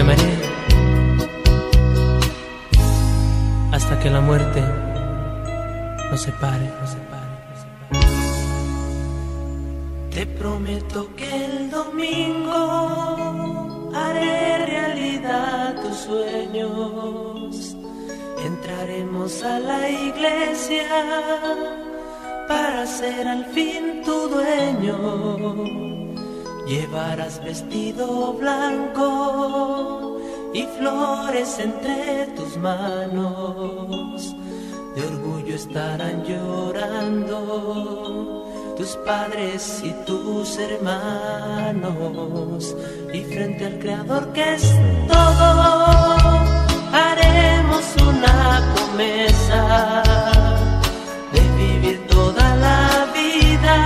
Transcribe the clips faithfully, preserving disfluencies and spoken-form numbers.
llamaré hasta que la muerte nos separe. Te prometo que el domingo haré realidad tus sueños. Entraremos a la iglesia para ser al fin tu dueño. Llevarás vestido blanco y flores entre tus manos. De orgullo estarán llorando tus padres y tus hermanos, y frente al Creador que es todo, haremos una promesa de vivir toda la vida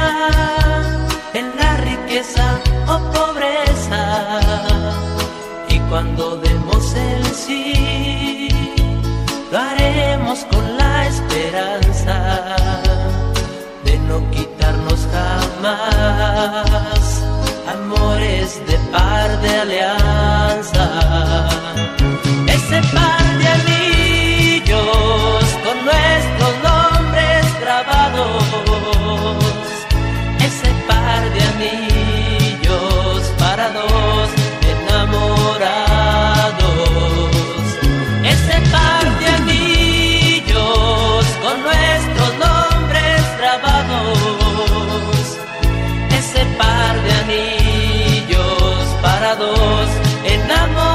en la riqueza o pobreza, y cuando demos el sí, lo haremos con la esperanza de no quitarnos jamás amores de par de alianza. Ese par de anillos con nuestros nombres grabados, ese par de anillos para dos enamorados, ese par de anillos con nuestros nombres grabados, ese par de anillos para dos enamorados.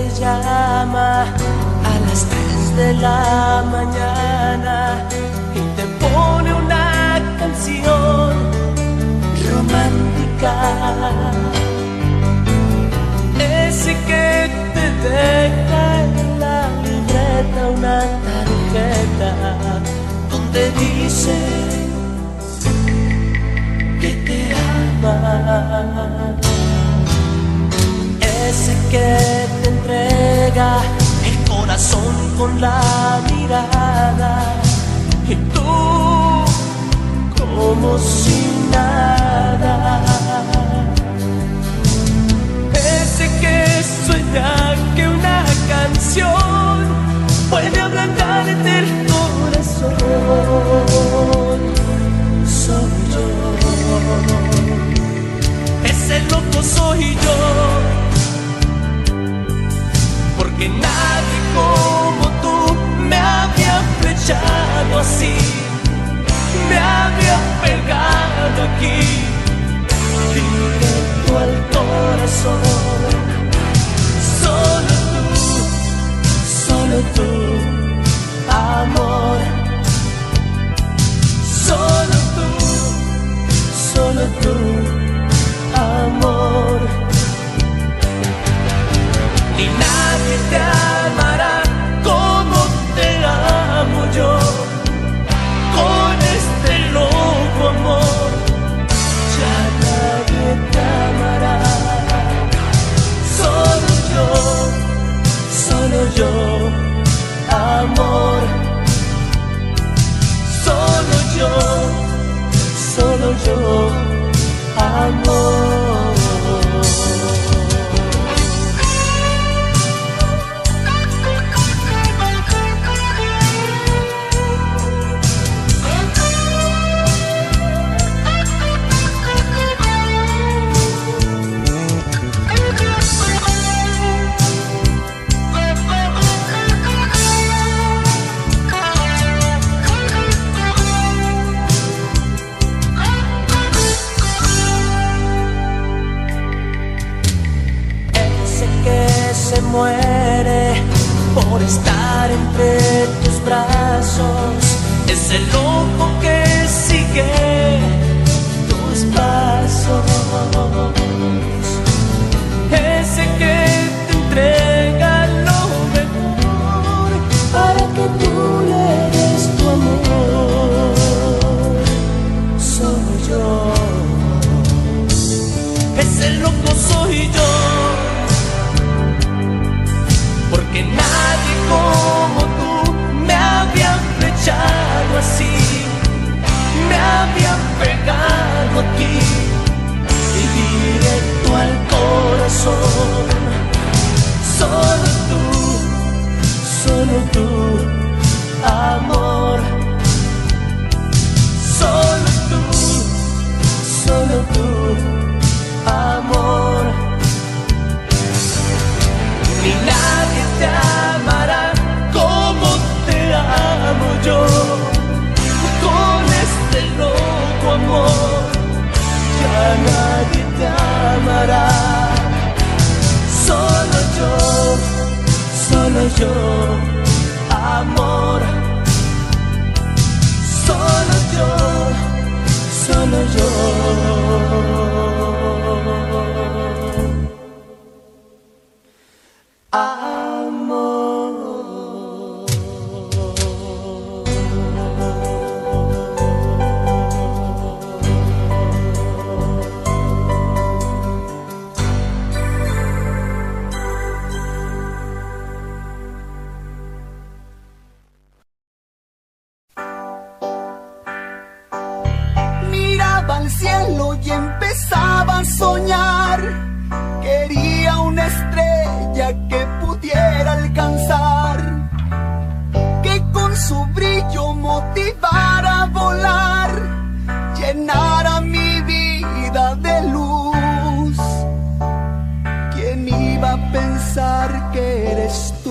te llama a las tres de la mañana y te pone una canción romántica. Ese que te deja en la libreta una tarjeta donde dice que te ama. Ese que te entrega el corazón con la mirada y tú como si nada. Ese que sueña que una canción puede ablandarte el corazón, soy yo. Ese loco soy yo, que nadie como tú me había flechado así, me había pegado aquí, directo al corazón. Solo tú, solo tú, amor. Solo tú, solo tú, amor. Y nadie te amará como te amo yo, con este loco amor. Ya nadie te amará. Solo yo, solo yo, amor. Solo yo, solo yo, amor. Muere por estar entre tus brazos, es el loco que sigue tus pasos. Ese que te entrega lo mejor para que tú le des tu amor, soy yo. Ese loco soy yo, que nadie como tú me había flechado así, me había pegado aquí y directo al corazón. Solo tú, solo tú, amor. Solo tú, solo tú, amor. Ni nadie te amará como te amo yo, con este loco amor. Ya nadie te amará. Solo yo, solo yo, amor. Solo yo, solo yo. Amor. Miraba al cielo y empezaba a soñar, quería una estrella que pudiera alcanzar, que con su brillo motivara a volar, llenara mi vida de luz. ¿Quién iba a pensar que eres tú?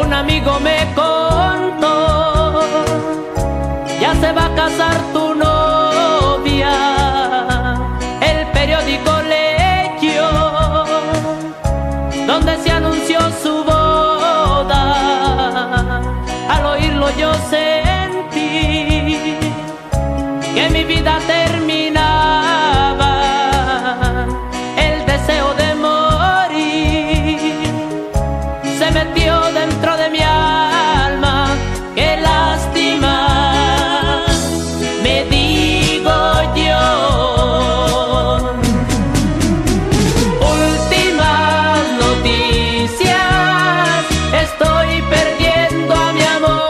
un amigo me contó, ya se va a casar tu novia. El periódico leyó donde se anunció su boda. Al oírlo yo sentí que mi vida terminaba, el deseo de morir se metió dentro de mi alma. ¡Qué lástima! Me digo yo. Últimas noticias, estoy perdiendo a mi amor.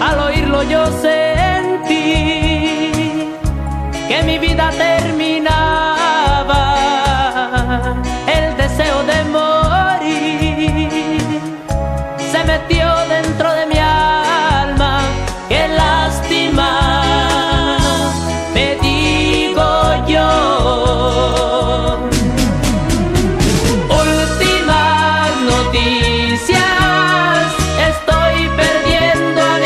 Al oírlo yo sentí que mi vida terminaba, el deseo de morir se metió dentro de mi alma. ¡Qué lástima! Me digo yo. Últimas noticias, estoy perdiendo a mi amor.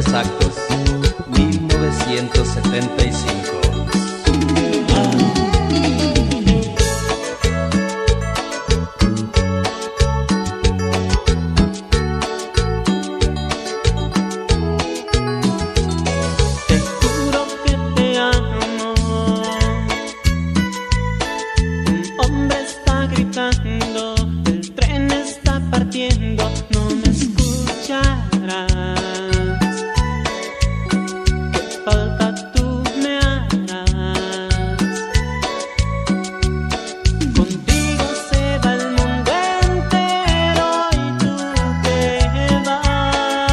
Exactos, mil novecientos setenta y cinco. El tren está compartiendo, no me escucharás. ¿Qué falta tú me harás? Contigo se va el mundo entero y tú te vas.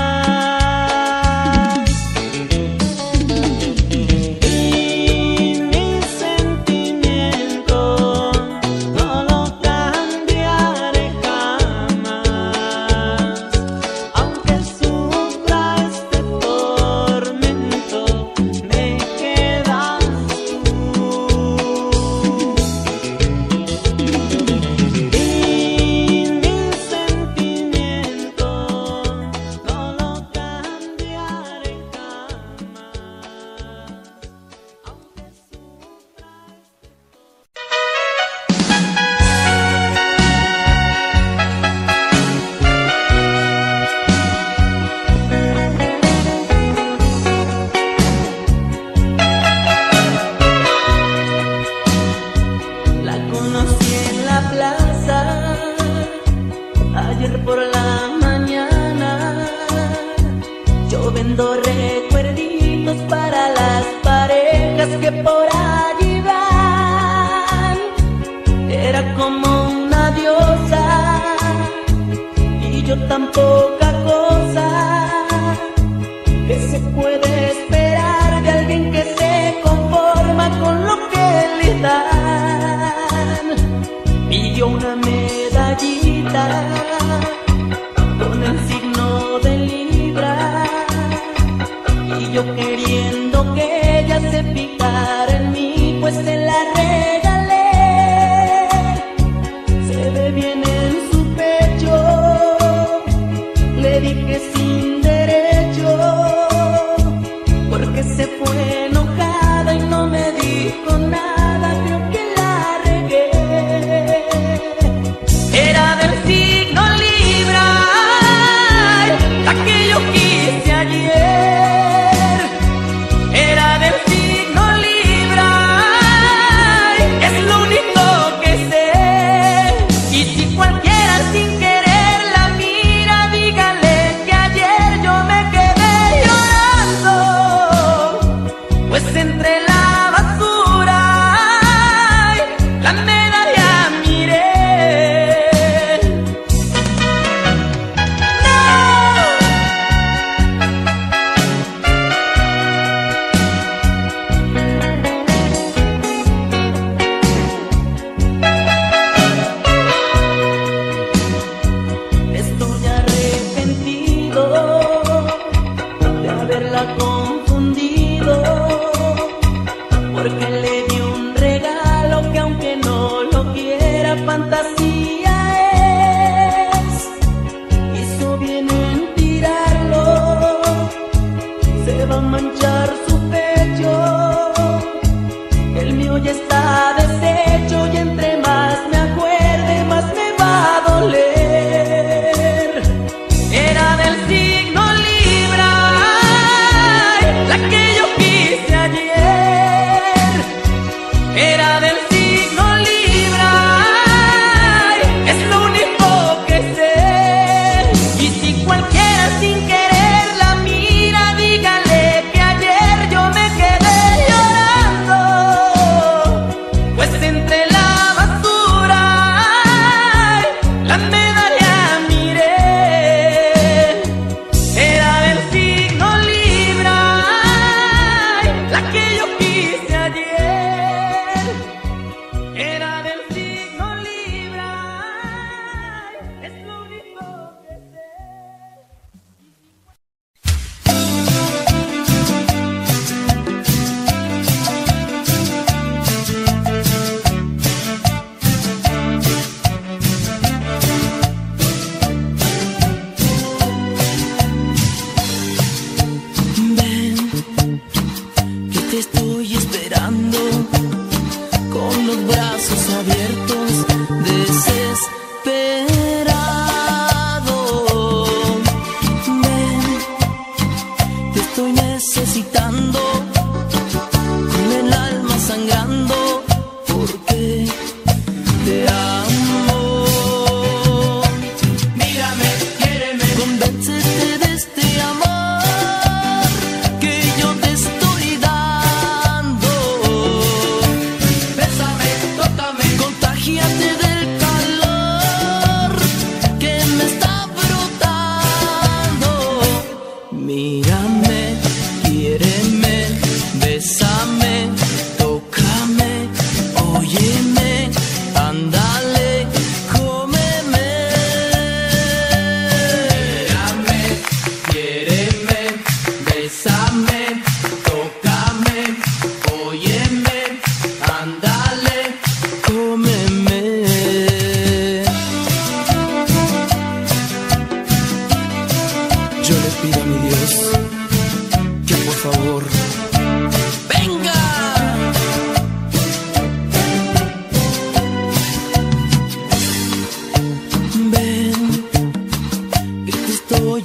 Y mi sentimiento no lo cambiaré jamás, aunque sufra este tormento, me quedas tú. Y mi sentimiento no lo cambiaré jamás. La conocí en la plaza ayer por la mañana. Yo vendo recuerditos para las parejas que por allí van. Era como una diosa y yo tan poca cosa. ¿Qué se puede esperar de alguien que se conforma con lo que le dan? Pidió una medallita con el signo de Libra y yo queriendo que ella se fijara en mí, pues se la regalé. Se ve bien en su pecho, le dije sin derecho, porque se fue enojada y no me dijo nada. Creo que la regué. Era del signo Libra.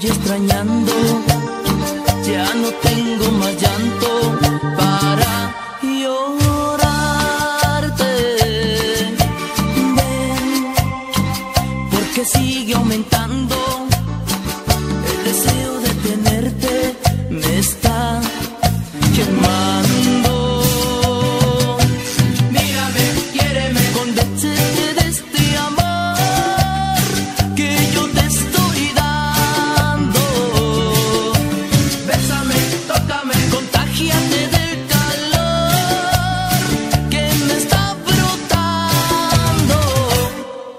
extrañando, ya no tengo más llanto para llorarte. Ven, porque sigue aumentando el deseo de tenerte, me está quemando.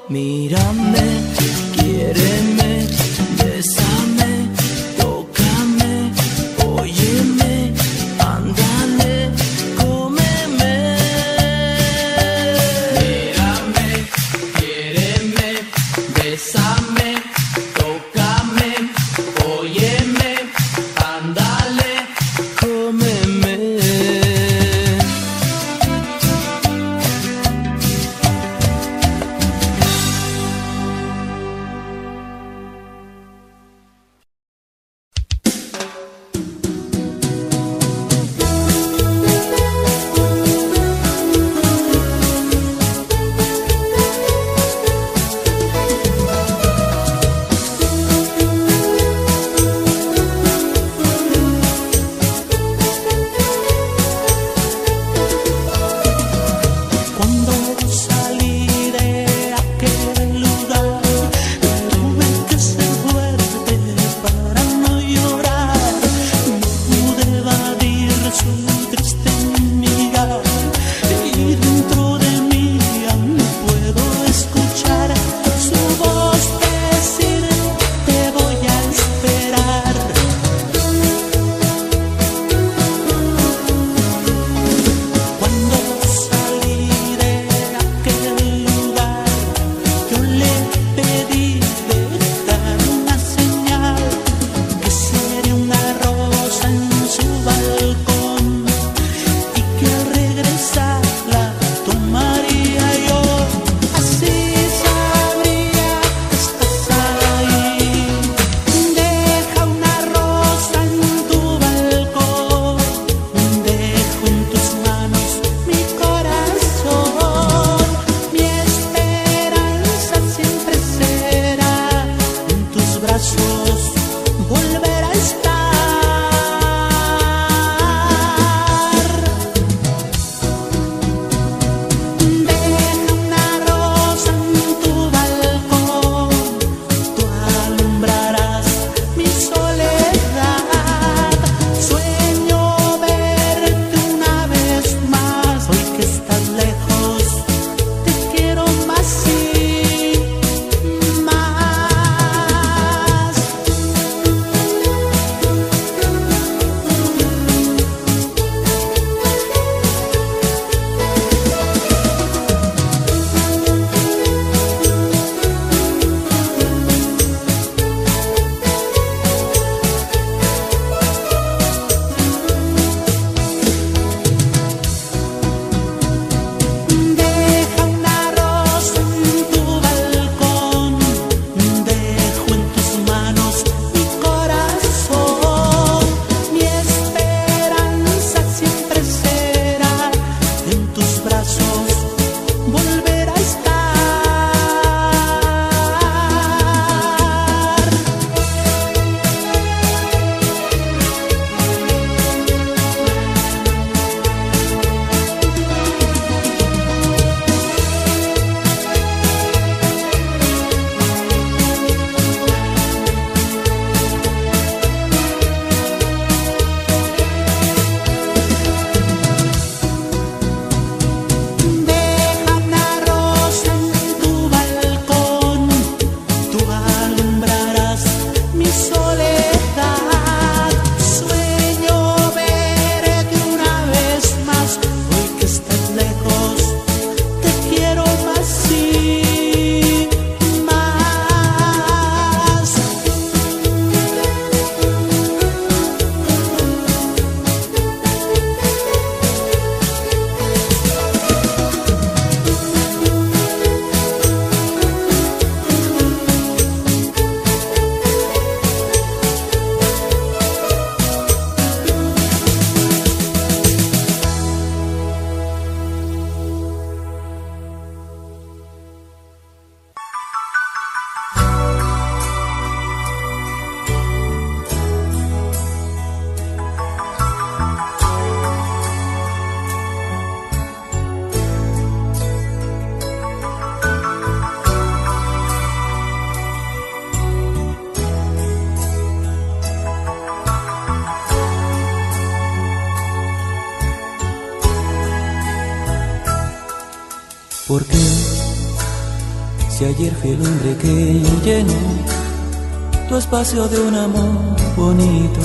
Mírame, quiéreme, bésame, tócame, óyeme, ándale, cómeme. Mírame, quiéreme, bésame, tócame, óyeme, ándale, cómeme. ¿Por qué? Si ayer fui el hombre que llenó tu espacio de un amor bonito,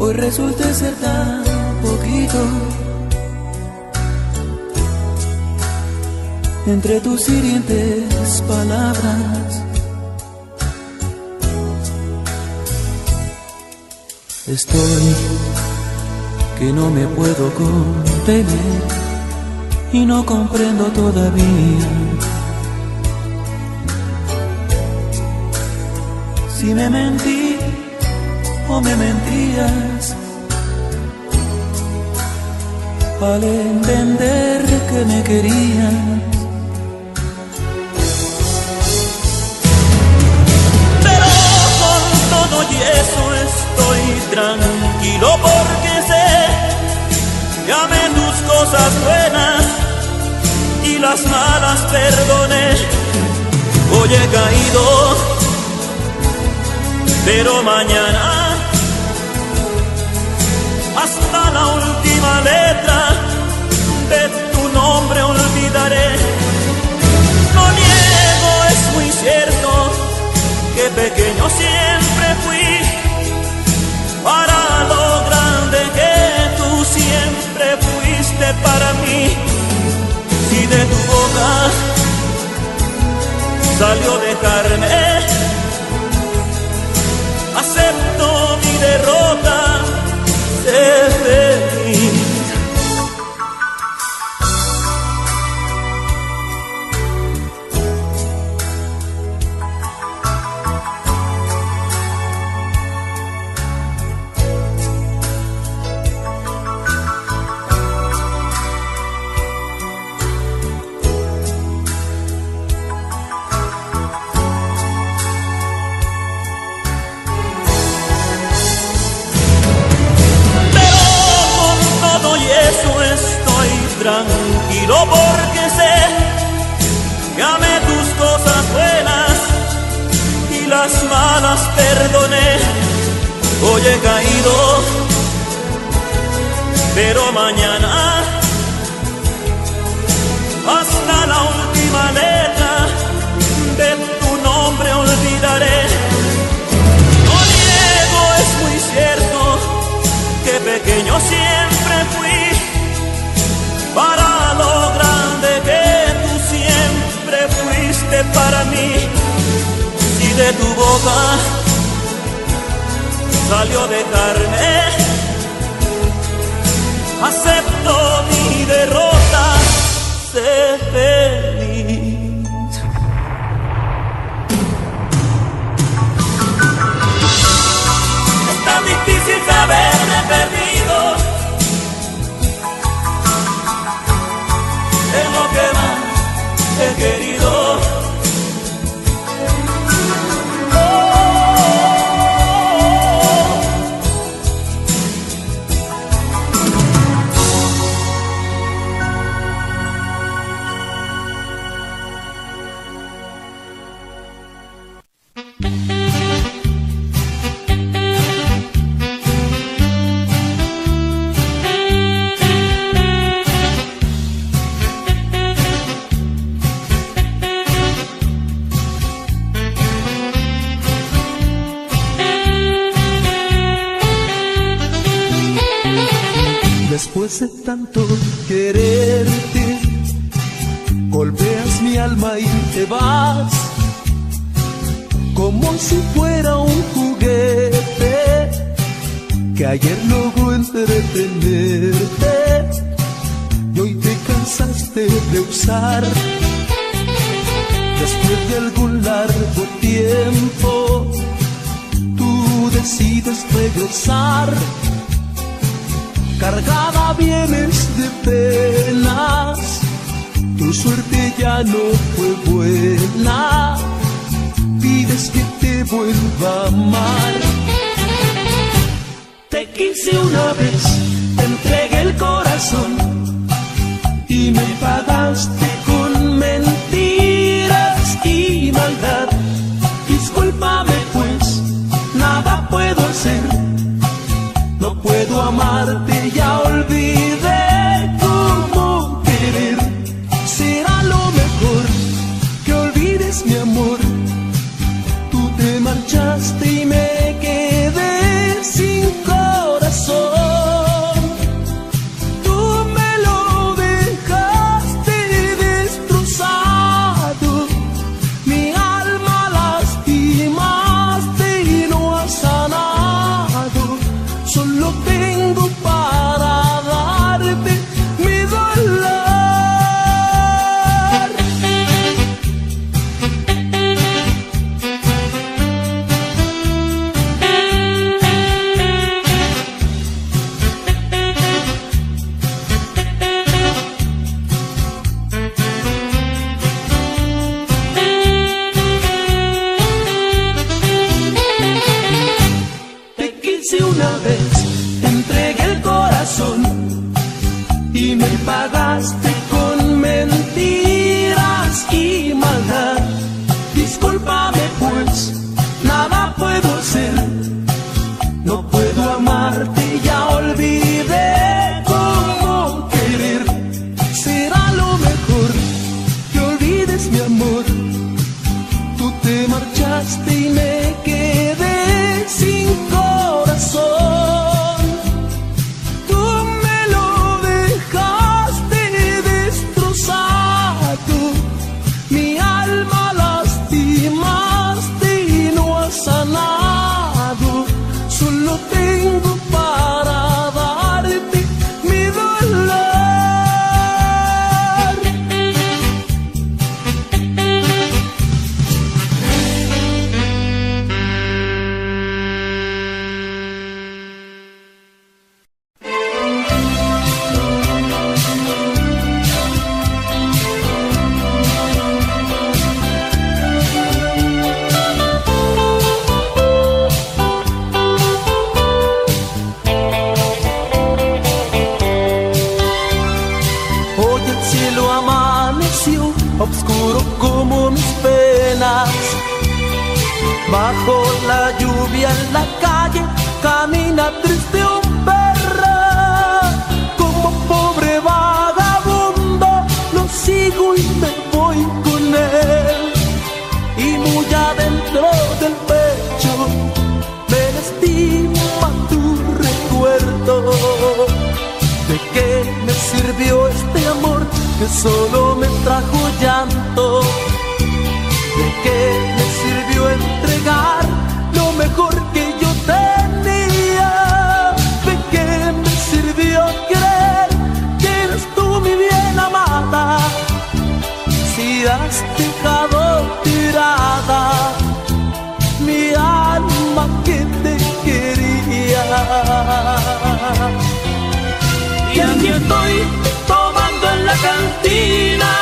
hoy resulta ser tan poquito. Entre tus hirientes palabras estoy que no me puedo contener y no comprendo todavía si me mentí o me mentías al entender que me querías. Y eso estoy tranquilo porque sé, ya amé tus cosas buenas y las malas perdoné. Hoy he caído, pero mañana hasta la última letra de tu nombre olvidaré. No niego, es muy cierto que pequeño siempre fui para lo grande que tú siempre fuiste para mí. Si de tu boca salió dejarme, acepto mi derrota, sé feliz. Tranquilo porque sé que amé tus cosas buenas y las malas perdoné. Hoy he caído, pero mañana hasta la última letra de tu nombre olvidaré. No niego, es muy cierto que pequeño siempre fui para lo grande que tú siempre fuiste para mí. Si de tu boca salió dejarme, acepto mi derrota, sé feliz. Es tan difícil saberme perdido. Es lo que más he querido. Oh, oh, oh. Después de tanto quererte, golpeas mi alma y te vas, como si fuera un juguete que ayer logró entretenerte y hoy te cansaste de usar. Después de algún largo tiempo, tú decides regresar. Cargada vienes de penas, tu suerte ya no fue buena, pides que te vuelva a amar. Te quise una vez, te entregué el corazón y me pagaste con mentiras y maldad. Discúlpame pues, nada puedo hacer, no puedo amarte, ya olvidé. vez entregué el corazón y me pagaste con mentiras y maldad. Discúlpame pues, nada puedo hacer, no puedo amarte, ya olvidé cómo querer. Será lo mejor que olvides mi amor, tú te marchaste y me quedé sin corazón. Tú me lo dejaste destrozado, mi alma lastimaste y no has sanado. Solo tengo para darte mi dolor. Oscuro como mis penas, bajo la lluvia en la calle camina triste un perro. Como pobre vagabundo lo sigo y me voy con él, y muy adentro del pecho me lastima tu recuerdo. ¿De qué me sirvió este amor que solo me trajo llanto? ¿De qué me sirvió entregar lo mejor que yo tenía? ¿De qué me sirvió creer que eres tú mi bien amada, si has dejado tirada mi alma que te quería? Y aquí estoy en la cantina,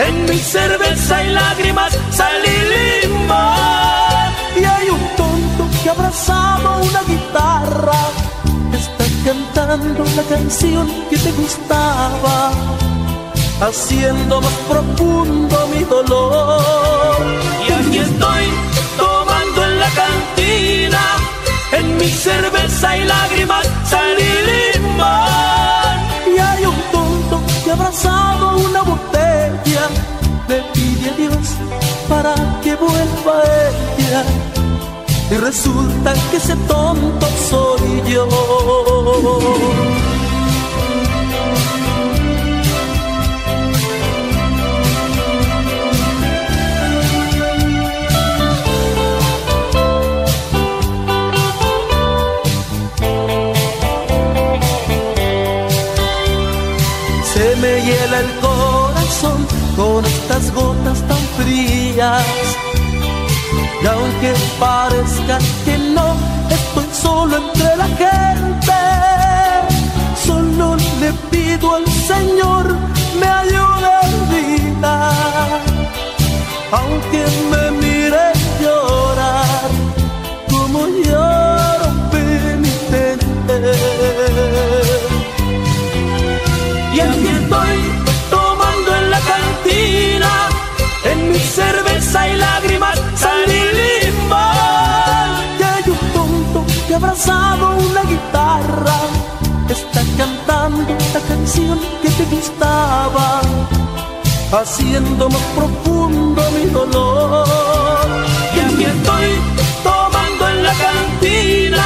en mi cerveza y lágrimas, sal y limón. Y hay un tonto que abrazaba una guitarra, está cantando la canción que te gustaba, haciendo más profundo mi dolor. Y aquí estoy, tomando en la cantina, en mi cerveza y lágrimas, sal y limón. Y hay un tonto que abrazado una botella, le pide a Dios para que vuelva ella, y resulta que ese tonto soy yo. Me hiela el corazón con estas gotas tan frías, y aunque parezca que no, estoy solo entre la gente. Solo le pido al Señor me ayude a olvidar, aunque me mire llorar como lloro penitente. Y aquí estoy, tomando en la cantina, en mi cerveza y lágrimas, sal y limón. Y hay un tonto que abrazado una guitarra, está cantando la canción que te gustaba, haciendo más profundo mi dolor. Y aquí estoy, tomando en la cantina,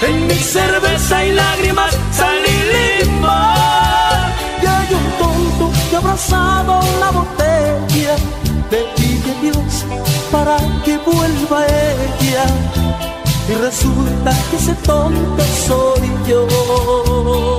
en mi cerveza y lágrimas, sal y limón. Y abrazado la botella, le pide a Dios para que vuelva ella, y resulta que ese tonto soy yo.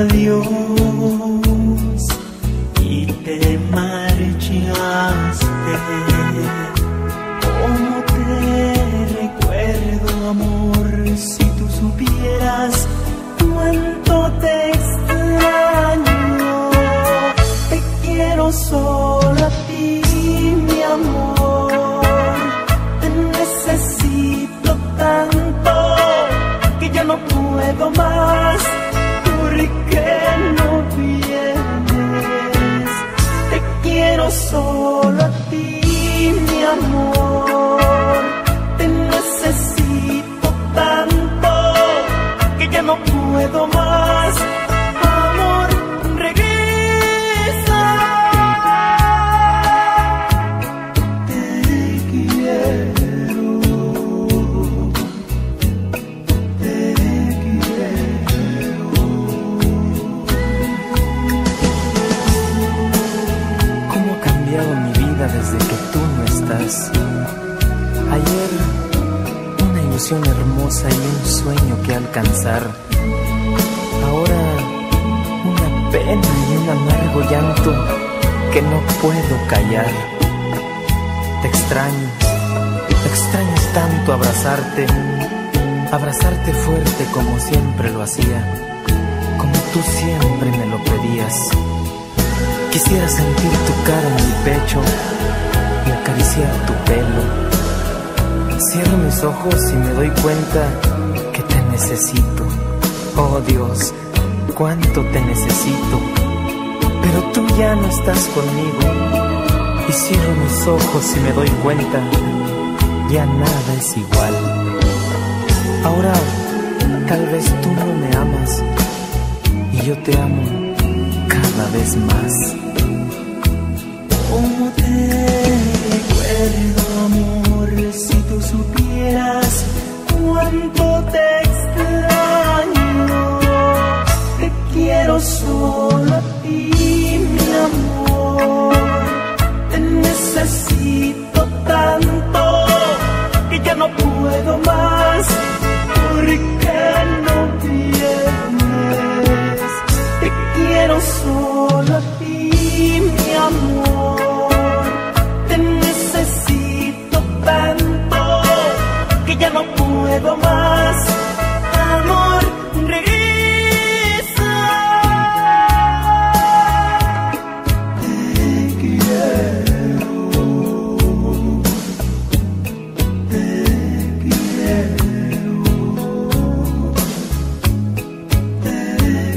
a Dios y te marchaste. ¿Cómo te recuerdo, amor? Si tú supieras cuánto te extraño. Te quiero solo a ti, mi amor. Te necesito tanto que ya no puedo más. Porque no vienes, te quiero solo a ti, mi amor. Te necesito tanto que ya no puedo más. Amor, regresa. Te quiero, te quiero. Desde que tú no estás. Ayer, una ilusión hermosa y un sueño que alcanzar. Ahora, una pena y un amargo llanto que no puedo callar. Te extraño, te extraño tanto abrazarte. Abrazarte fuerte como siempre lo hacía, como tú siempre me lo pedías. Quisiera sentir tu cara en mi pecho y acariciar tu pelo. Cierro mis ojos y me doy cuenta que te necesito. Oh Dios, cuánto te necesito. Pero tú ya no estás conmigo. Y cierro mis ojos y me doy cuenta, ya nada es igual. Ahora, tal vez tú no me amas y yo te amo cada vez más. ¿Cómo te recuerdo, amor? Si tú supieras cuánto te extraño. Te quiero solo a ti, mi amor. Te necesito tanto que ya no puedo más. Porque quiero solo a ti, mi amor. Te necesito tanto que ya no puedo más. Amor, regresa. Te quiero, te quiero, te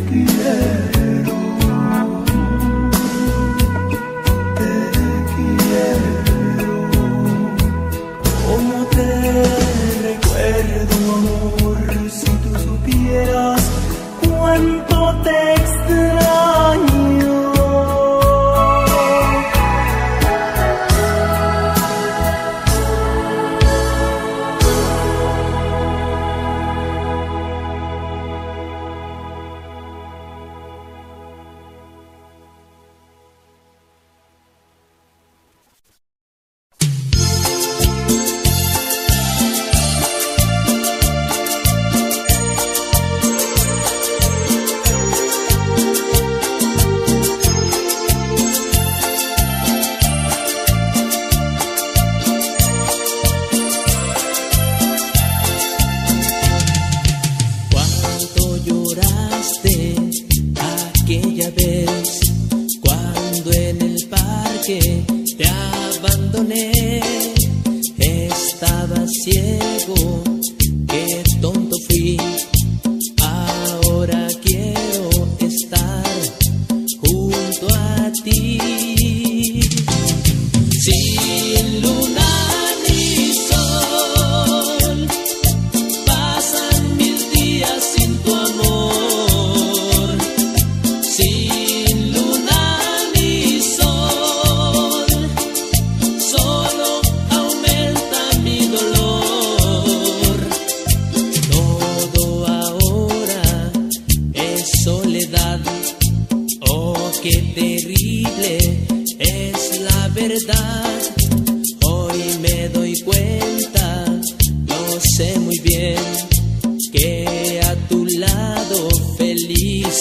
quiero. Sé muy bien que a tu lado feliz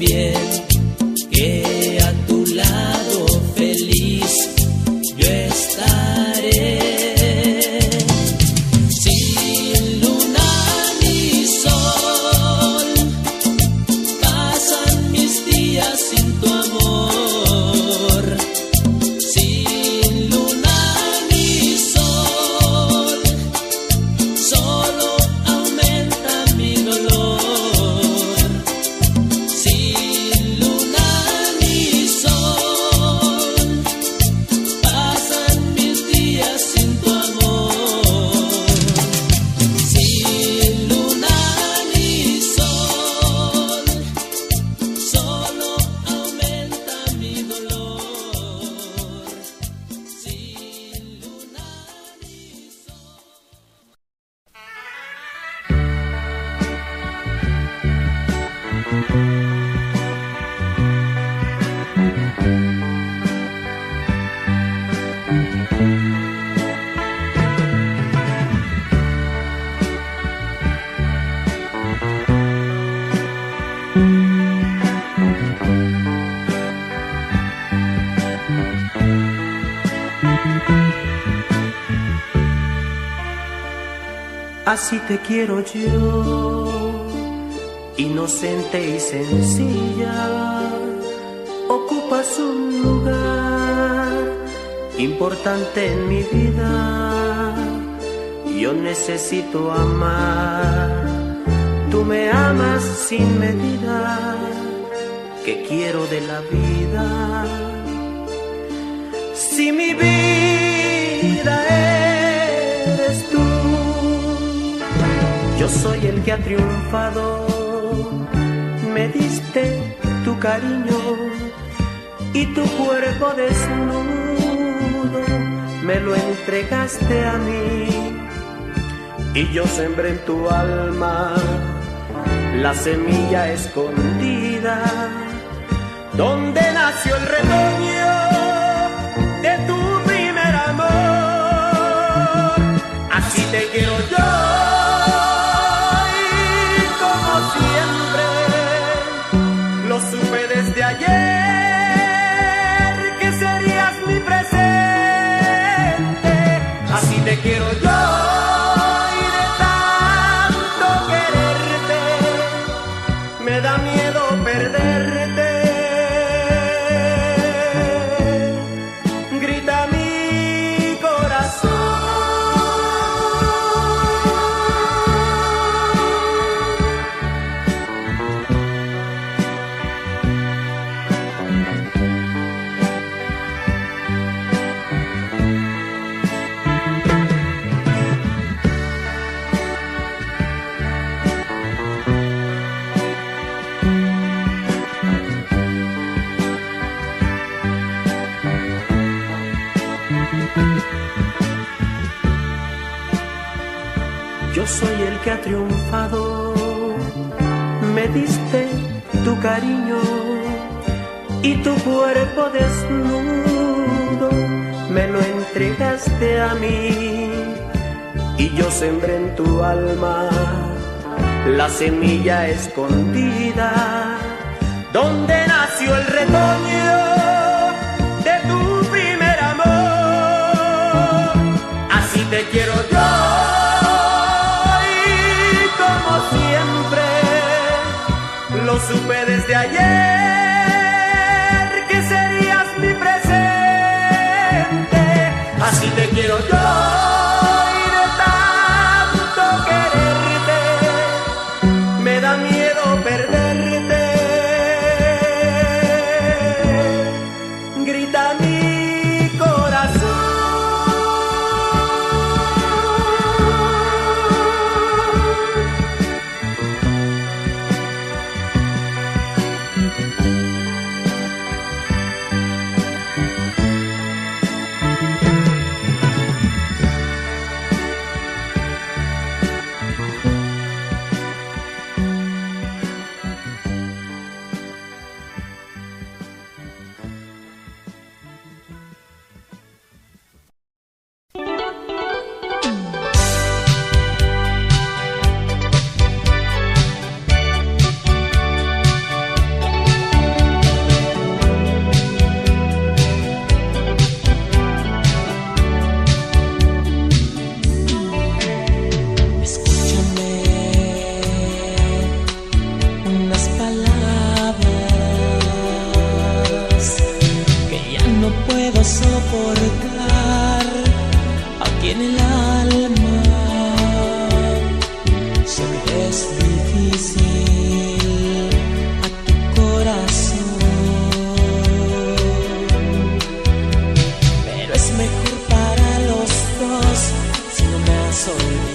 bien, que a tu lado feliz yo estaré. Sin luna ni sol pasan mis días sin tu amor. Sin luna ni sol solo aumenta mi dolor. Sin luna ni sol pasan mis días sin tu amor. Sin luna ni sol solo aumenta mi dolor. Sin luna ni sol. Así te quiero yo, inocente y sencilla, ocupas un lugar importante en mi vida. Yo necesito amar, tú me amas sin medida. ¿Qué quiero de la vida? Si mi vida eres tú, yo soy el que ha triunfado. Me diste tu cariño y tu cuerpo desnudo me lo entregaste a mí. Y yo sembré en tu alma la semilla escondida, donde nació el retoño de tu primer amor. Así te quiero yo, supe desde ayer que serías mi presente. Así te quiero yo y de tanto quererte me da miedo perderte. Grita mi corazón. Yo soy el que ha triunfado, me diste tu cariño y tu cuerpo desnudo me lo entregaste a mí. Y yo sembré en tu alma la semilla escondida, donde nació el retoño de tu primer amor. Así te quiero yo, lo supe desde ayer que serías mi presente. Así te quiero yo y de tanto quererte me da miedo perderte. Grita mi corazón. puedo soportar aquí en el alma. Siempre es difícil a tu corazón, pero es mejor para los dos si no me has olvidado.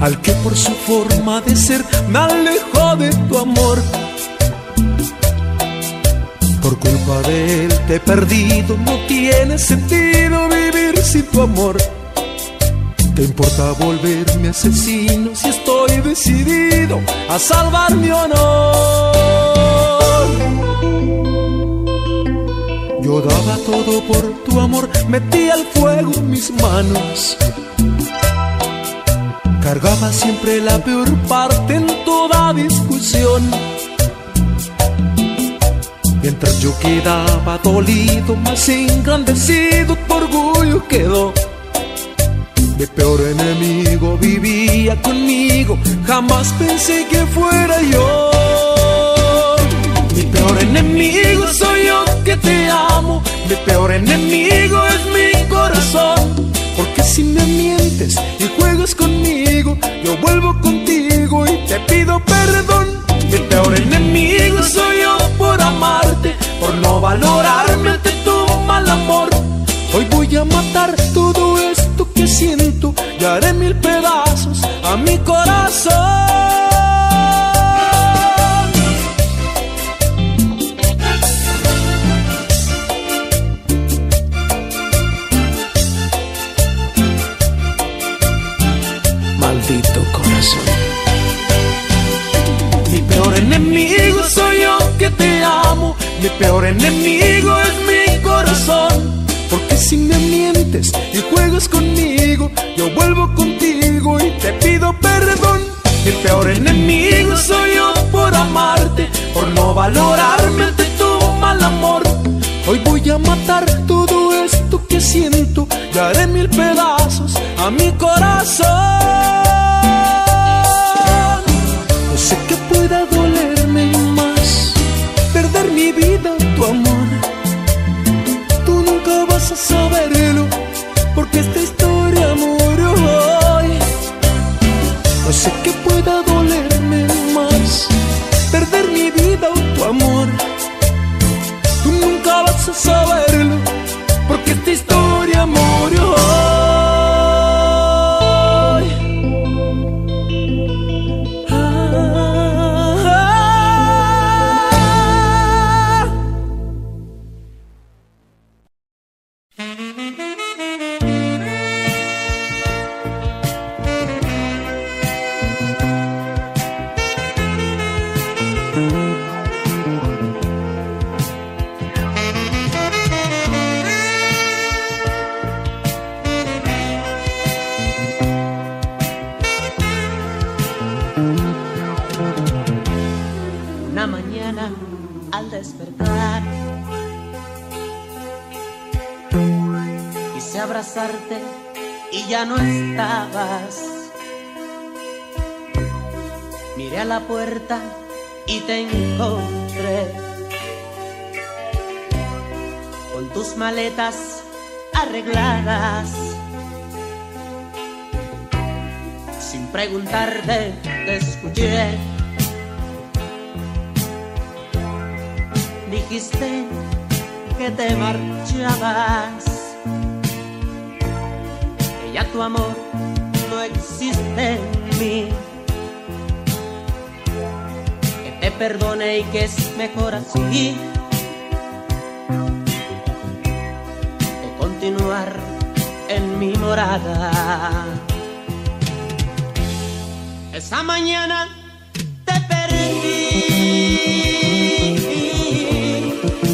Al que por su forma de ser me alejó de tu amor, por culpa de él te he perdido. No tiene sentido vivir sin tu amor. ¿Te importa volverme asesino si estoy decidido a salvar mi honor? Yo daba todo por tu amor, metí al fuego mis manos. Cargaba siempre la peor parte en toda discusión. Mientras yo quedaba dolido, más engrandecido tu orgullo quedó. Mi peor enemigo vivía conmigo, jamás pensé que fuera yo. Mi peor enemigo soy yo que te amo, mi peor enemigo es mi corazón. Porque si me mientes y juegas conmigo, yo vuelvo contigo y te pido perdón. Mi peor enemigo soy yo por amarte, por no valorarme ante tu mal amor. Hoy voy a matar todo esto que siento y haré mil pedazos a mi corazón. Mi peor enemigo soy yo que te amo, mi peor enemigo es mi corazón. Porque si me mientes y juegas conmigo, yo vuelvo contigo y te pido perdón. Mi peor enemigo soy yo por amarte, por no valorarme ante tu mal amor. Hoy voy a matar todo esto que siento y haré mil pedazos a mi corazón. No sé que pueda dolerme más, perder mi vida, tu amor. Tú nunca vas a saberlo, porque esta historia murió hoy. No sé que pueda dolerme más, perder mi vida, tu amor. Tú nunca vas a saberlo, porque esta historia murió hoy. Ah, ah, ah. Abrazarte y ya no estabas. Miré a la puerta y te encontré con tus maletas arregladas. Sin preguntarte te escuché. Dijiste que te marchabas, ya tu amor no existe en mí. Que te perdone y que es mejor así, que continuar en mi morada. Esa mañana te perdí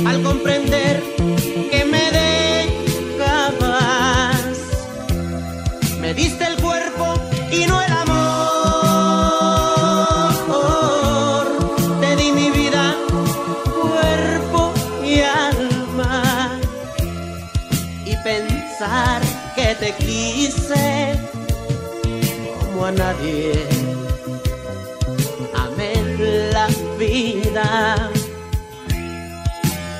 al comprender que me me diste el cuerpo y no el amor. Te di mi vida, cuerpo y alma. Y pensar que te quise como a nadie. Amé la vida.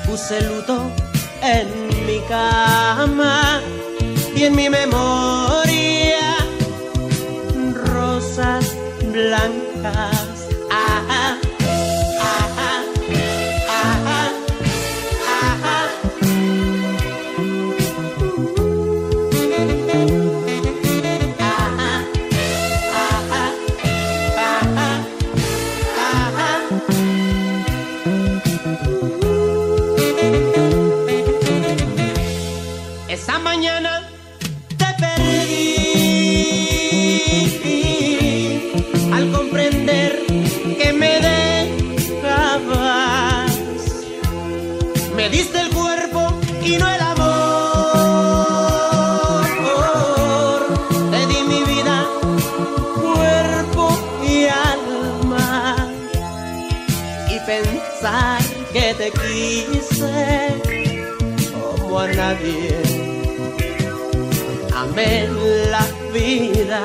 Puse luto en mi cama y en mi memoria blancas. Ah, ah, ah, ah, ah, ah. Ah, ah, ah, ah, ah. Esa mañana te perdí al comprender que me dejabas. Me diste el cuerpo y no el amor. Te di mi vida, cuerpo y alma. Y pensar que te quise como a nadie. Amé la vida.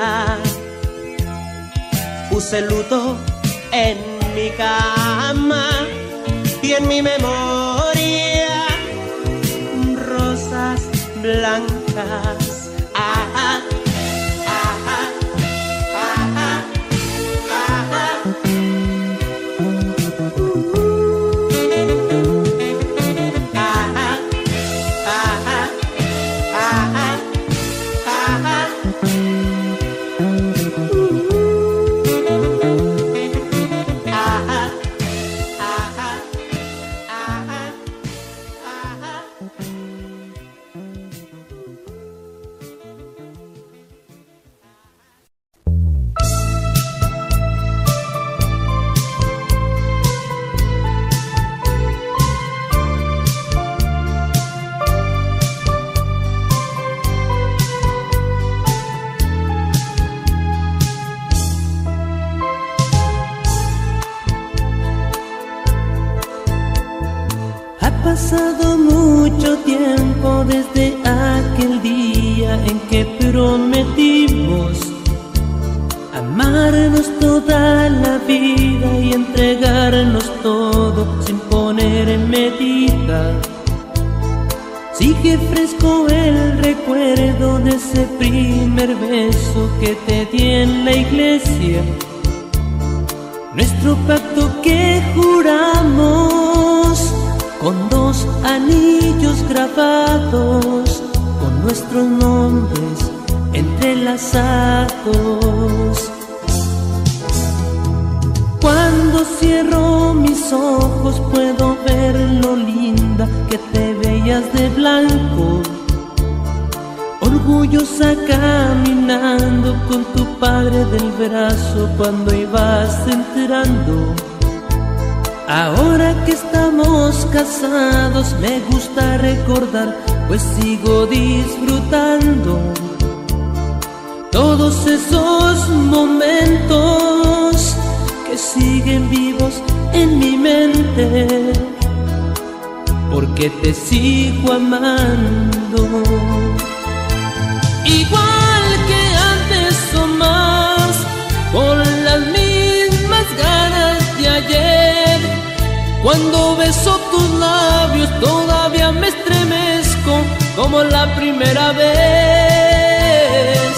Puse luto en mi cama y en mi memoria rosas blancas. Ah, ah, ah, ah, ah, ah. Ha pasado mucho tiempo desde aquel día en que prometimos amarnos toda la vida y entregarnos todo sin poner en medida. Sigue fresco el recuerdo de ese primer beso que te di en la iglesia, nuestro pacto que juramos con dos anillos grabados, con nuestros nombres entrelazados. Cuando cierro mis ojos puedo ver lo linda que te veías de blanco, orgullosa caminando con tu padre del brazo cuando ibas entrando. Ahora que estamos casados me gusta recordar, pues sigo disfrutando todos esos momentos que siguen vivos en mi mente, porque te sigo amando. Igual que antes o más, con las mismas ganas de ayer, cuando beso tus labios todavía me estremezco como la primera vez.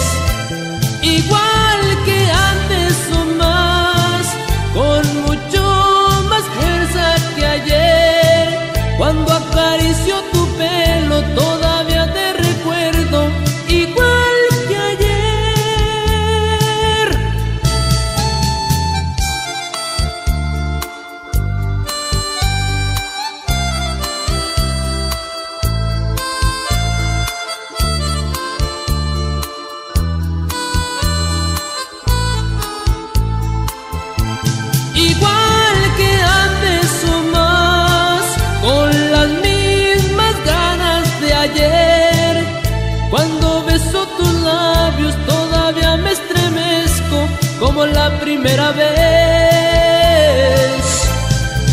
Igual que antes o más, con mucho más fuerza que ayer, cuando acaricio tu pelo todavía te recuerdo igual que ayer. Igual que antes o más, con las mismas ganas de ayer, cuando beso tus labios todavía me estremezco como la primera vez.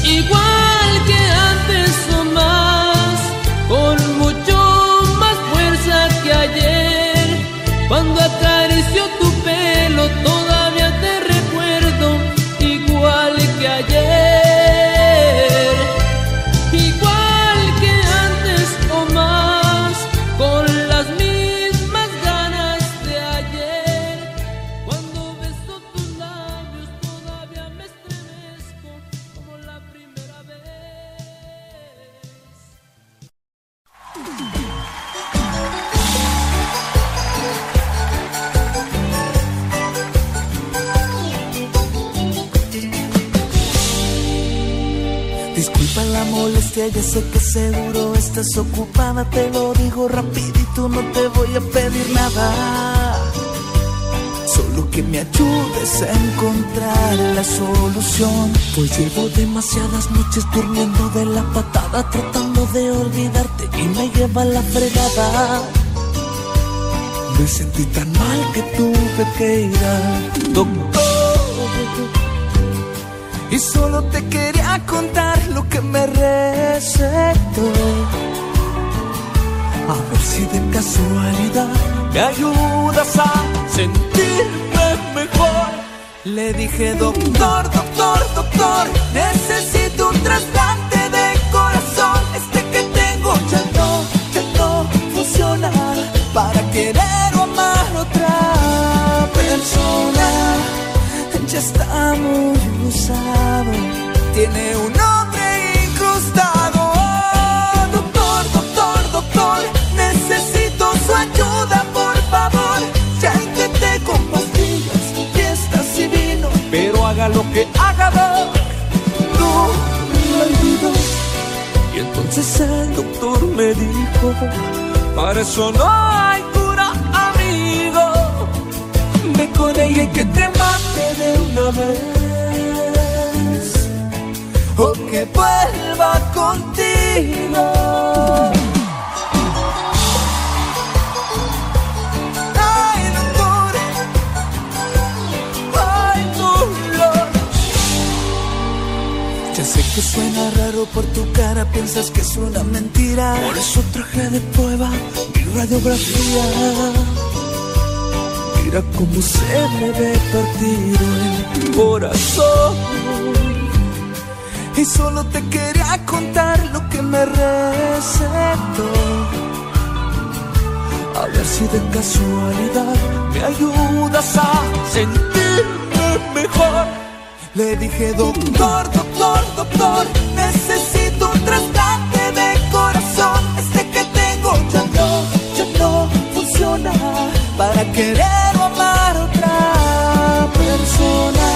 Igual que antes o más, con mucho más fuerza que ayer, cuando acaricio tu pelo todavía te recuerdo igual que ayer. Igual que antes o más, con las mismas ganas de ayer, cuando beso tus labios todavía me estremezco como la primera vez. Disculpa la molestia, ya sé que seguro estás ocupada. Te lo digo rapidito, no te voy a pedir nada, solo que me ayudes a encontrar la solución. Pues llevo demasiadas noches durmiendo de la patada, tratando de olvidarte y me lleva la fregada. Me sentí tan mal que tuve que ir al doctor, y solo te quería contar lo que me recetó, a ver si de casualidad me ayudas a sentirme mejor. Le dije: doctor, doctor, doctor, necesito un trasplante de corazón. Este que tengo ya no, ya no funciona para querer o amar a otra persona. Ya está muy usado, tiene un nombre incrustado. Oh, doctor, doctor, doctor, necesito su ayuda, por favor. Ya intenté con pastillas, fiestas y vino, pero haga lo que haga, no me olvido. Y entonces el doctor me dijo: para eso no hay cura, amigo. Ve con ella y que te mate de una vez, o que vuelva contigo. Ay, doctor, ay, doctor, ya Sé que suena raro por tu cara, piensas que es una mentira. Por eso traje de prueba mi radiografía. Mira cómo se me ve partido el corazón. Y solo te quería contar lo que me recetó. A ver si de casualidad me ayudas a sentirme mejor. Le dije, doctor, doctor, doctor, necesito un trasplante de corazón. Este que tengo ya no, ya no funciona para querer o amar a otra persona.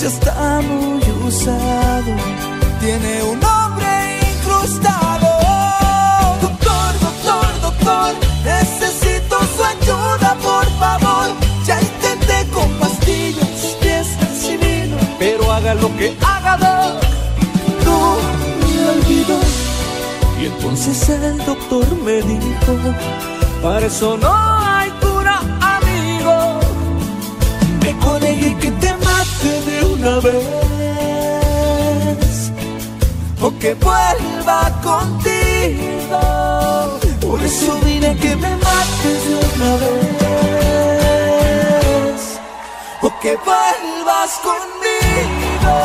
Ya está muy usado, tiene un nombre incrustado. Doctor, doctor, doctor, necesito su ayuda, por favor. Ya intenté con pastillas, fiestas y vino, pero haga lo que haga, doc, no me olvido. Y entonces el doctor me dijo, para eso no hay cura, amigo. Me conegué que te mate de una vez o que vuelva contigo. Por eso diré que me mates de una vez o que vuelvas conmigo.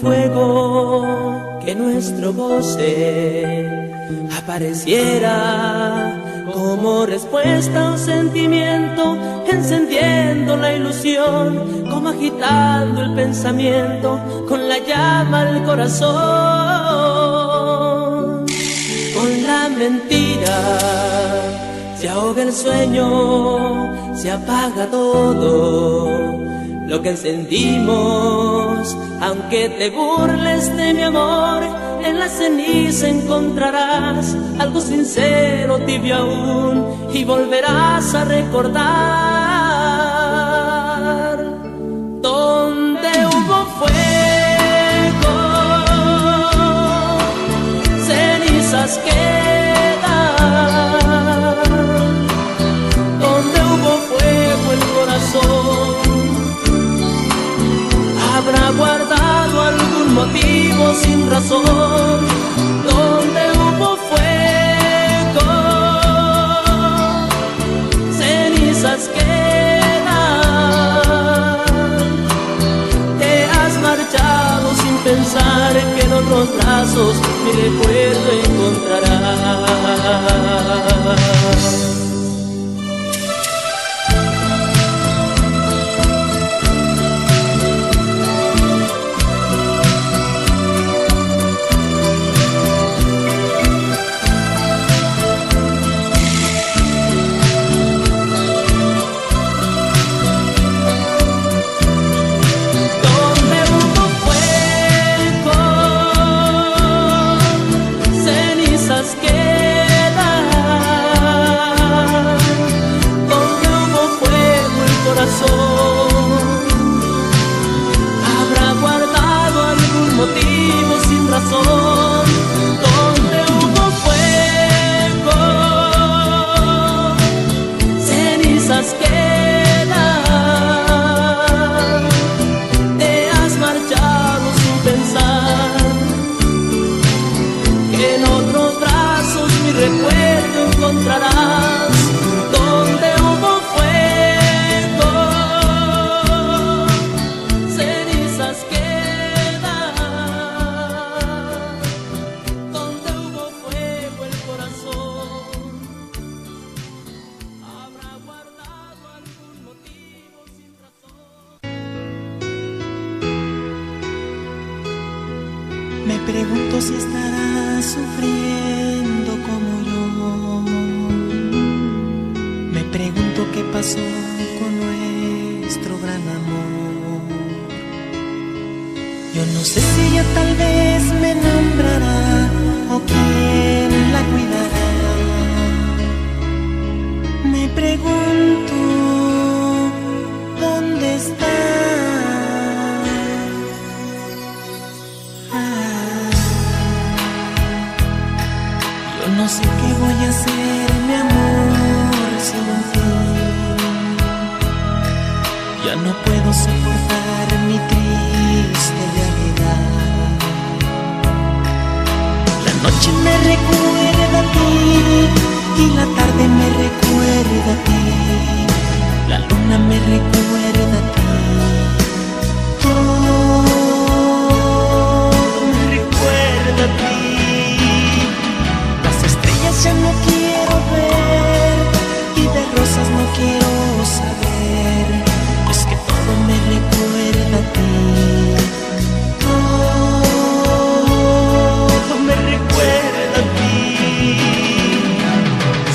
Fuego que nuestro goce apareciera como respuesta a un sentimiento, encendiendo la ilusión, como agitando el pensamiento con la llama al corazón. Con la mentira se ahoga el sueño, se apaga todo lo que sentimos. Aunque te burles de mi amor, en la ceniza encontrarás algo sincero, tibio aún, y volverás a recordar. Donde hubo fuego, cenizas quedan. Donde hubo fuego, el corazón habrá guardado algún motivo sin razón. Donde hubo fuego, cenizas quedan. Te has marchado sin pensar que en otros brazos mi recuerdo encontrarás. Yo no sé si yo ella tal vez me nombrará, o quién la cuidará. Me pregunto, ¿dónde está? No sé qué voy a hacer, mi amor, sin ti. Ya no puedo soportar mi triste realidad. La noche me recuerda a ti, y la tarde me recuerda a ti. La luna me recuerda a ti. Todo me recuerda a ti. Ya no quiero ver, y de rosas no quiero saber, es que todo me recuerda a ti. Todo me recuerda a ti.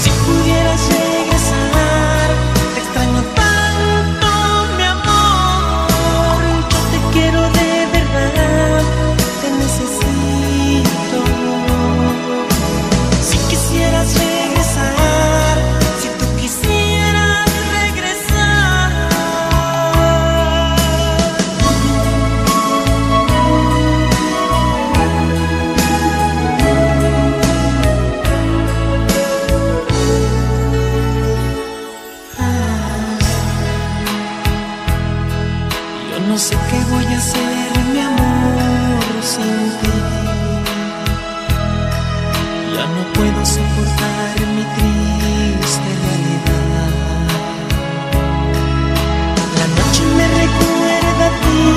Si pudieras regresar, te extraño tanto, mi amor. Yo te quiero de verdad, te necesito. Regresar, si tú quisieras regresar. Ah, yo no sé qué voy a hacer, mi amor, sin ti. No puedo soportar mi triste realidad. La noche me recuerda a ti,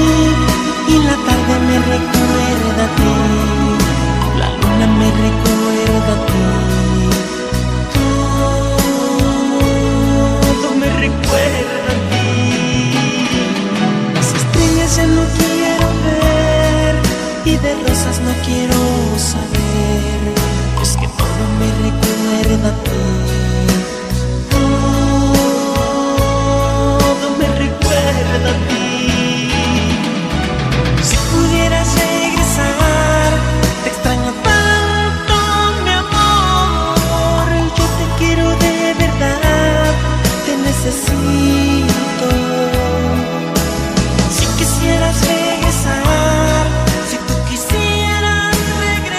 y la tarde me recuerda a ti. La luna me recuerda a ti. Todo me recuerda a ti. Las estrellas ya no quiero ver, y de rosas no quiero saber. Es que todo me recuerda a ti. Todo me recuerda a ti. Si pudieras regresar, te extraño tanto, mi amor. Yo te quiero de verdad, te necesito. Si quisieras regresar, si tú quisieras regresar.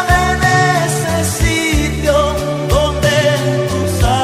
Búscame en ese sitio donde tú sabes.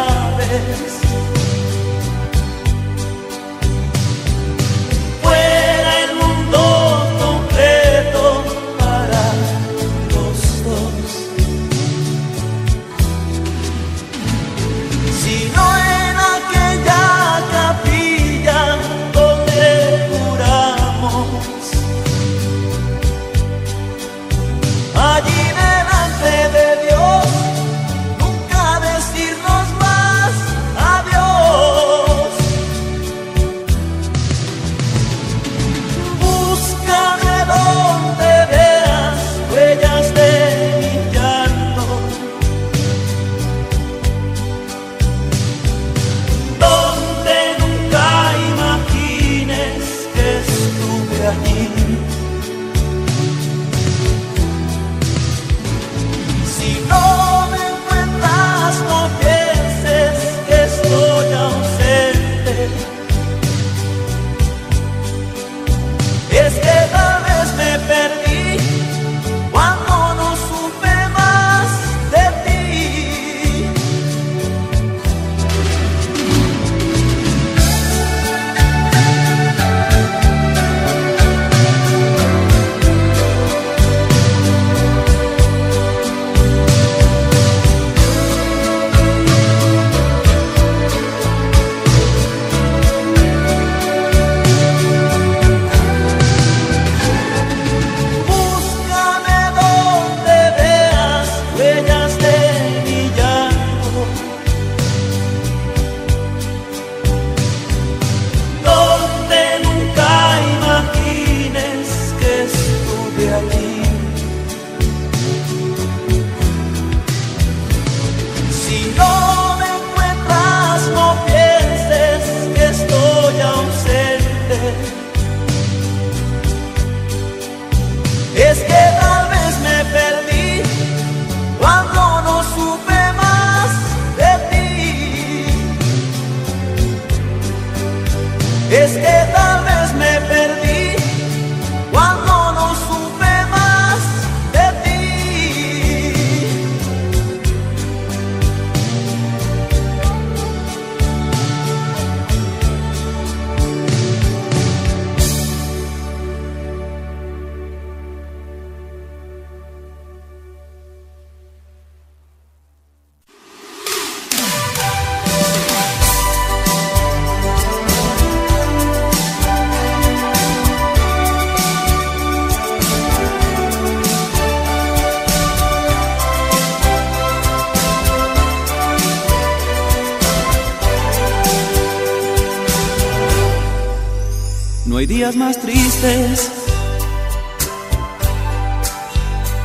No hay días más tristes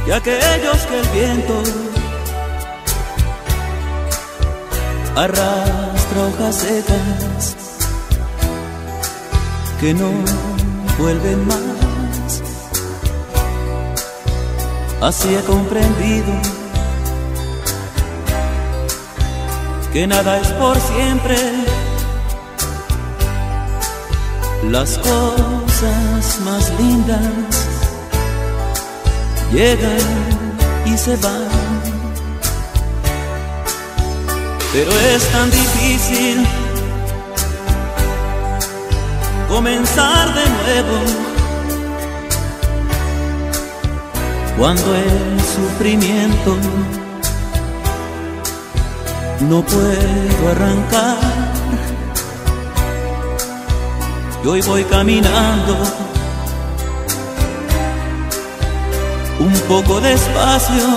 que aquellos que el viento arrastra hojas secas que no vuelven más. Así he comprendido que nada es por siempre. Las cosas más lindas llegan y se van, pero es tan difícil comenzar de nuevo cuando el sufrimiento no puedo arrancar. Y hoy voy caminando un poco despacio,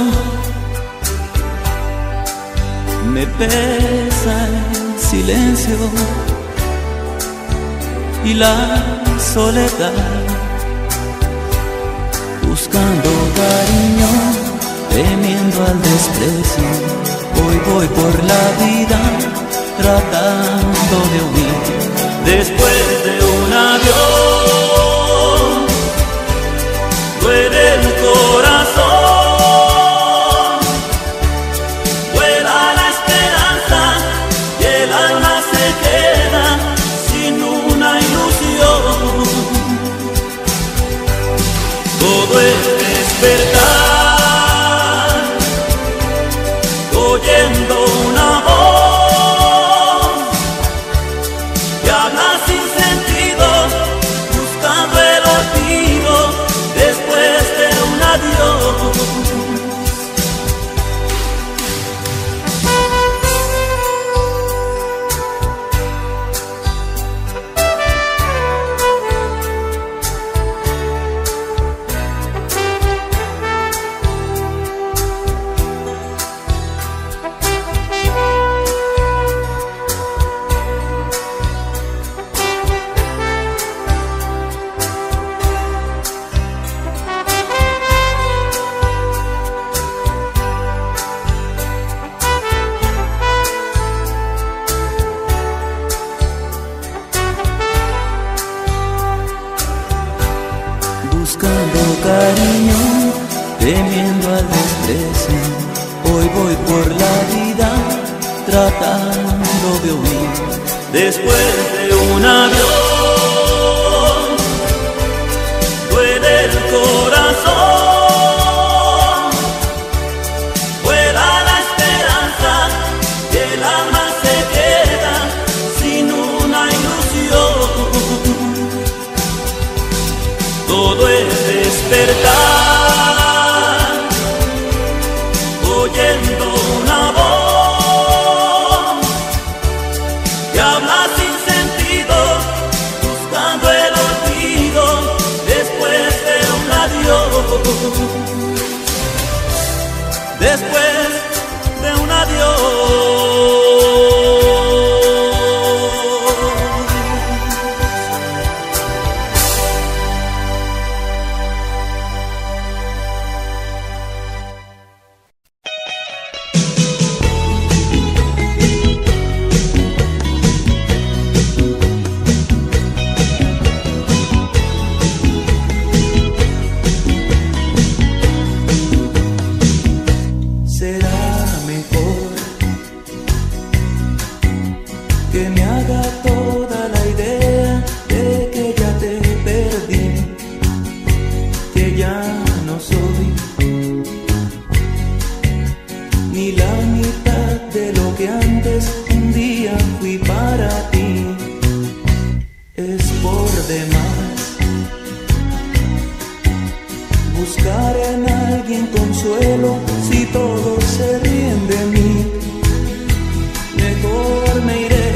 me pesa el silencio y la soledad, buscando cariño, temiendo al desprecio. Hoy voy por la vida tratando de huir después de un adiós. Duele el corazón, vuela la esperanza y el alma se queda sin una ilusión. Todo es despertar oyendo una voz tratando de huir después de un avión. Duele el corazón, vuela la esperanza y el alma se queda sin una ilusión. Todo es despertar oyendo una voz después de un adiós. Me iré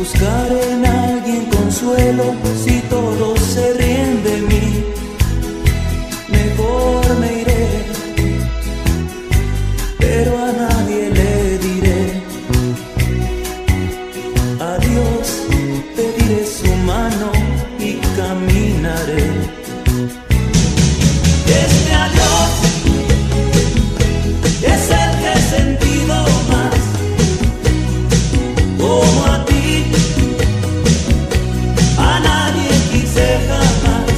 buscar en alguien consuelo si todos se ríen de mí. Mejor me iré, pero a nadie le diré adiós. Pediré su mano y caminaré. Este adiós es el que he sentido más, como a ti, a nadie quise jamás.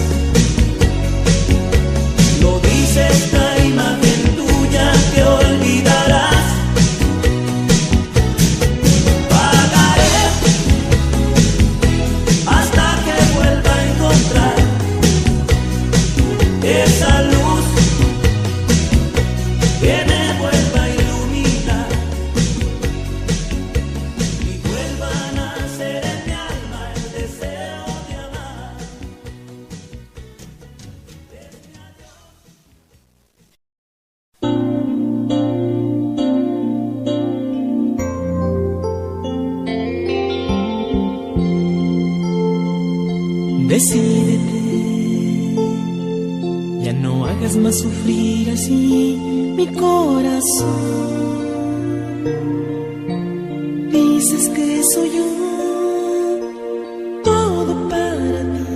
Lo dice esta imagen tuya que olvidarás. Pagaré hasta que vuelva a encontrar esa luz que me decídete, ya no hagas más sufrir así mi corazón. Dices que soy yo, todo para ti,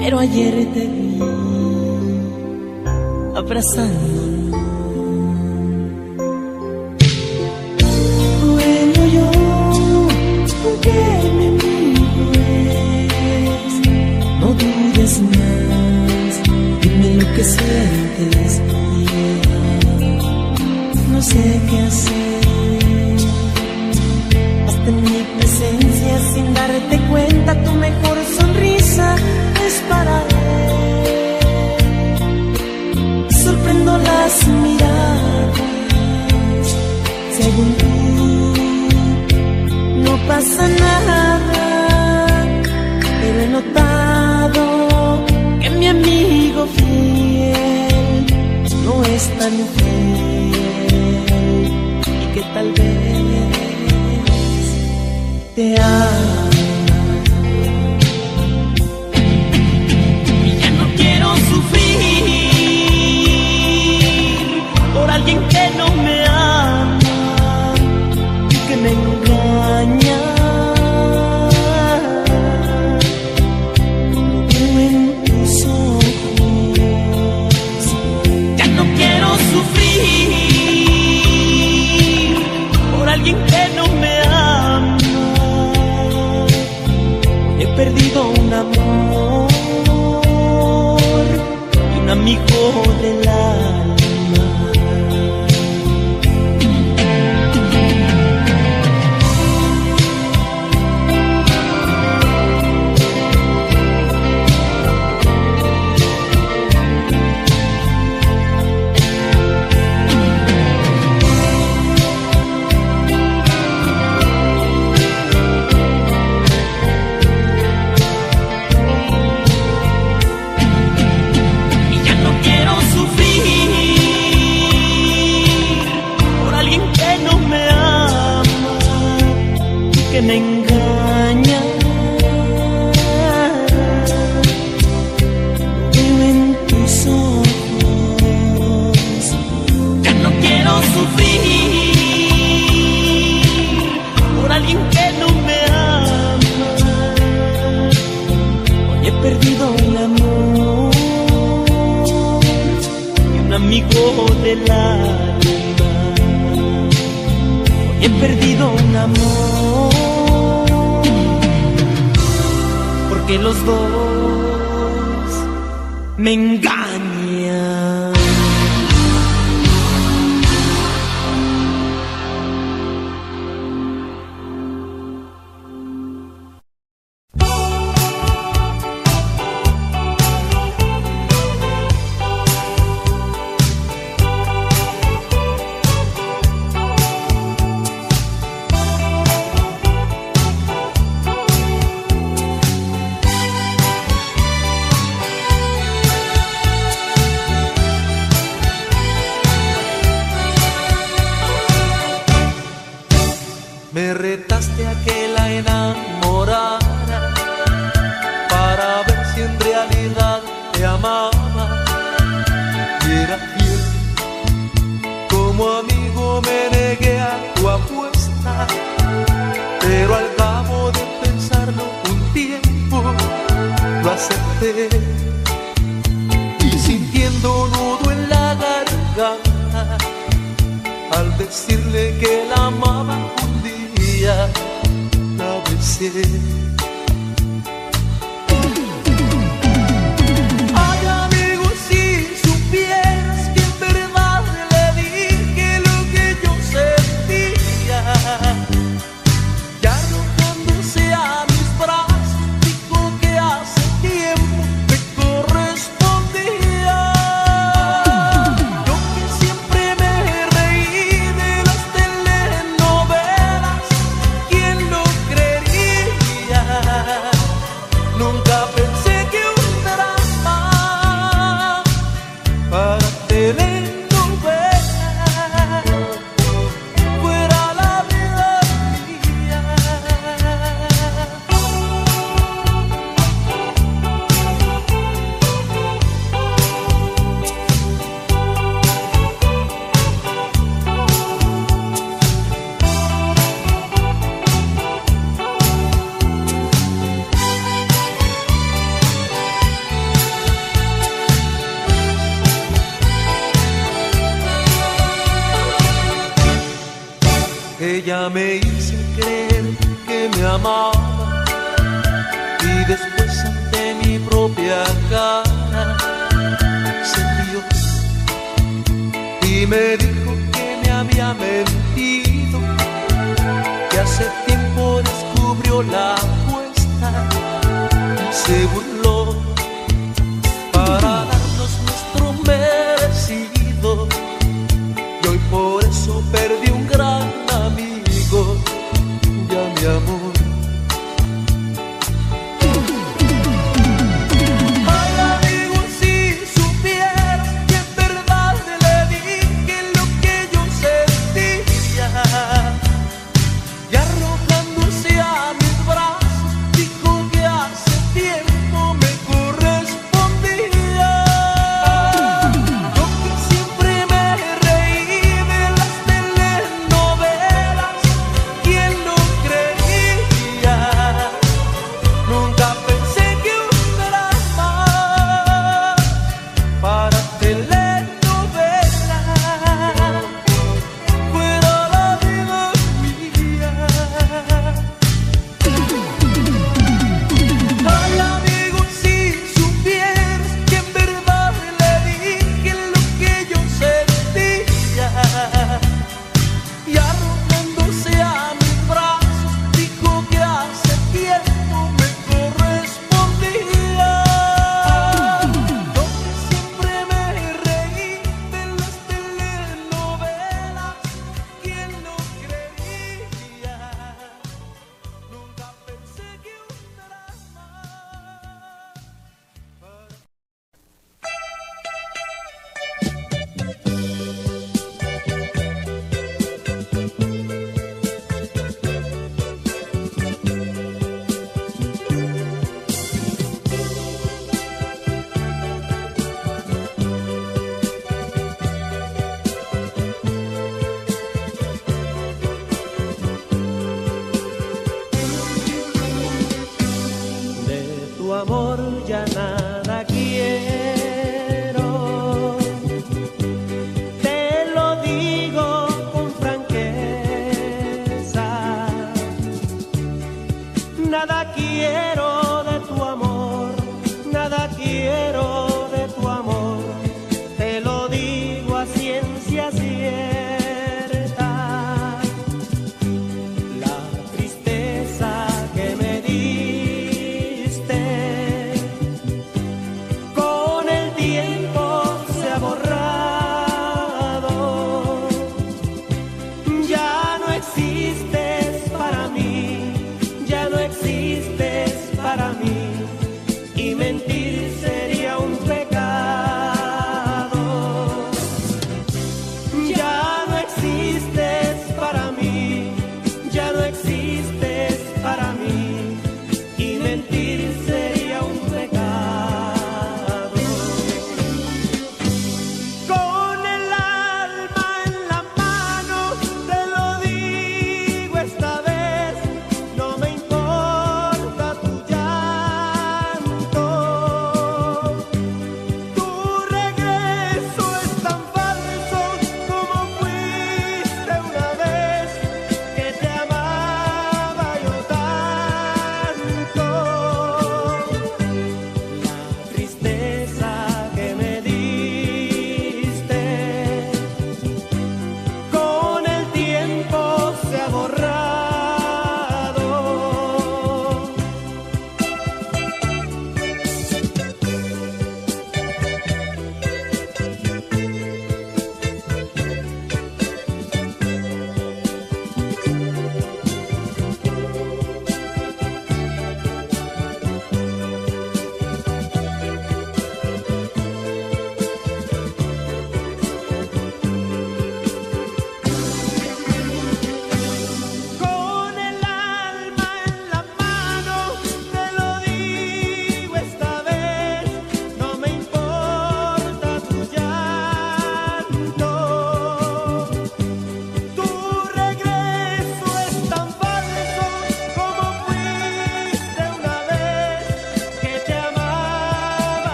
pero ayer te vi abrazándonos. ¿Qué sientes? No sé qué hacer. Hasta en mi presencia, sin darte cuenta, tu mejor sonrisa es para él. Sorprendo las miradas, según tú no pasa nada, pero he notado que mi amigo fiel no es tan fiel y que tal vez te ama. Y ya no quiero sufrir por alguien que no me ama y que me engaña. Perdido un amor y un amigo del alma. Me retaste a que la enamorara para ver si en realidad te amaba. Y era fiel, como amigo me negué a tu apuesta, pero al cabo de pensarlo un tiempo lo acepté. Y sintiendo nudo en la garganta al decirle que la amaba, la besé. Ay, amigo, si supieras que en verdad le dije lo que yo sentía. Ya arrojándose a mis brazos dijo que hace tiempo me correspondía. Yo que siempre me reí de las telenovelas, nunca pensé que un drama para telenovelas fuera la vida mía. Ella me hizo creer que me amaba y después ante mi propia cara se rió y me dijo que me había mentido, que hace tiempo descubrió la apuesta, se burló para darnos nuestro merecido y hoy por eso perdí un gran amigo, ya mi amor. Ay, amigo, si supieras que en verdad le dije lo que yo sentía. Y arrojándose a mis brazos dijo que hace tiempo me correspondía. Yo que siempre me reí de las telenovelas, ¿quién lo creía? Nunca pensé que un drama para telenovelas fuera la vida mía. Ay, amigo, si supieras que en verdad le dije lo que yo sentía. Y arrojándose a mis brazos dijo que hace tiempo me correspondía. Yo que siempre me reí de las telenovelas, ¿quién lo creía? Nunca pensé que un drama para amor, ya nada quiero. Te lo digo con franqueza. Nada quiero de tu amor, nada quiero de tu amor. Te lo digo a ciencia cierta. La tristeza que me di para mí, y mentir sería un pecado. Ya no existes para mí, ya no existes.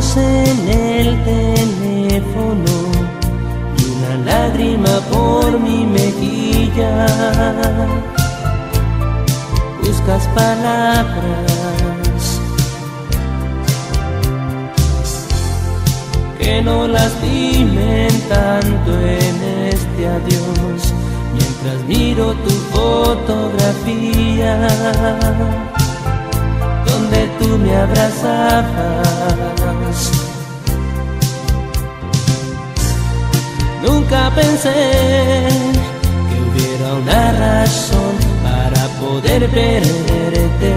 manos en el teléfono y una lágrima por mi mejilla. Buscas palabras que no lastimen tanto en este adiós, mientras miro tu fotografía donde tú me abrazabas. Nunca pensé que hubiera una razón para poder perderte,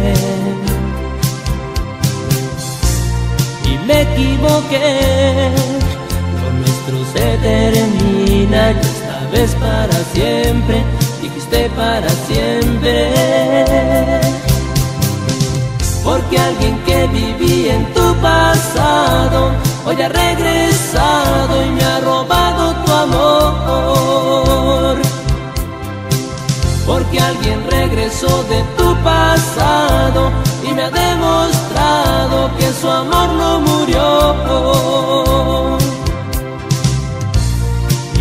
y me equivoqué, lo nuestro se termina y esta vez para siempre, dijiste para siempre. Porque alguien que vivía en tu pasado hoy ha regresado y me ha robado tu amor. Porque alguien regresó de tu pasado y me ha demostrado que su amor no murió.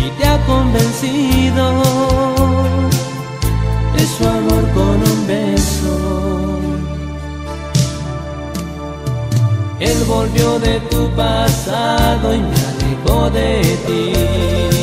Y te ha convencido de su amor con un beso. Él volvió de tu pasado y me alejó de ti.